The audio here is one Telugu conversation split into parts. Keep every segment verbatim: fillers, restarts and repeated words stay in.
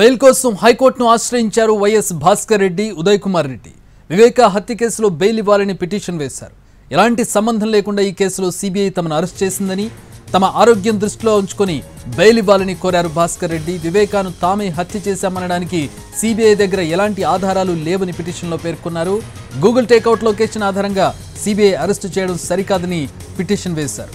బెయిల్ కోసం హైకోర్టును ఆశ్రయించారు వైఎస్ భాస్కర్ రెడ్డి, ఉదయ్ కుమార్ రెడ్డి. వివేక హత్య కేసులో బెయిల్ ఇవ్వాలని పిటిషన్ వేశారు. ఎలాంటి సంబంధం లేకుండా ఈ కేసులో సీబీఐ తమను అరెస్ట్ చేసిందని, తమ ఆరోగ్యం దృష్టిలో ఉంచుకొని బెయిల్ ఇవ్వాలని కోరారు భాస్కర్ రెడ్డి. వివేకాను తామే హత్య చేశామనడానికి సీబీఐ దగ్గర ఎలాంటి ఆధారాలు లేవని పిటిషన్లో పేర్కొన్నారు. గూగుల్ టేకౌట్ లొకేషన్ ఆధారంగా సీబీఐ అరెస్టు చేయడం సరికాదని పిటిషన్ వేశారు.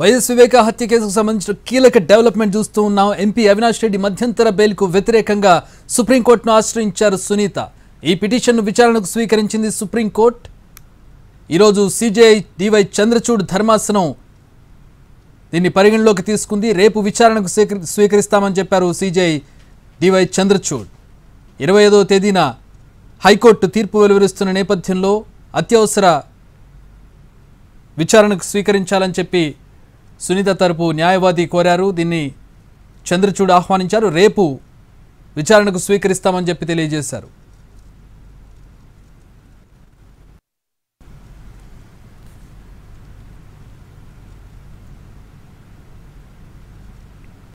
వైఎస్ వివేక హత్య కేసుకు సంబంధించిన కీలక డెవలప్మెంట్ చూస్తూ ఉన్నాం. ఎంపీ అవినాశ్రెడ్డి మధ్యంతర బెయిల్కు వ్యతిరేకంగా సుప్రీంకోర్టును ఆశ్రయించారు సునీత. ఈ పిటిషన్ను విచారణకు స్వీకరించింది సుప్రీంకోర్టు. ఈరోజు సీజేఐ డి వై చంద్రచూడ్ ధర్మాసనం దీన్ని పరిగణలోకి తీసుకుంది. రేపు విచారణకు స్వీకరిస్తామని చెప్పారు సీజేఐ డి వై చంద్రచూడ్. ఇరవై ఐదవ తేదీన హైకోర్టు తీర్పు వెలువరిస్తున్న నేపథ్యంలో అత్యవసర విచారణకు స్వీకరించాలని చెప్పి సునీత తరపు న్యాయవాది కోరారు. దీన్ని చంద్రచూడ్ ఆహ్వానించారు. రేపు విచారణకు స్వీకరిస్తామని చెప్పి తెలియజేశారు.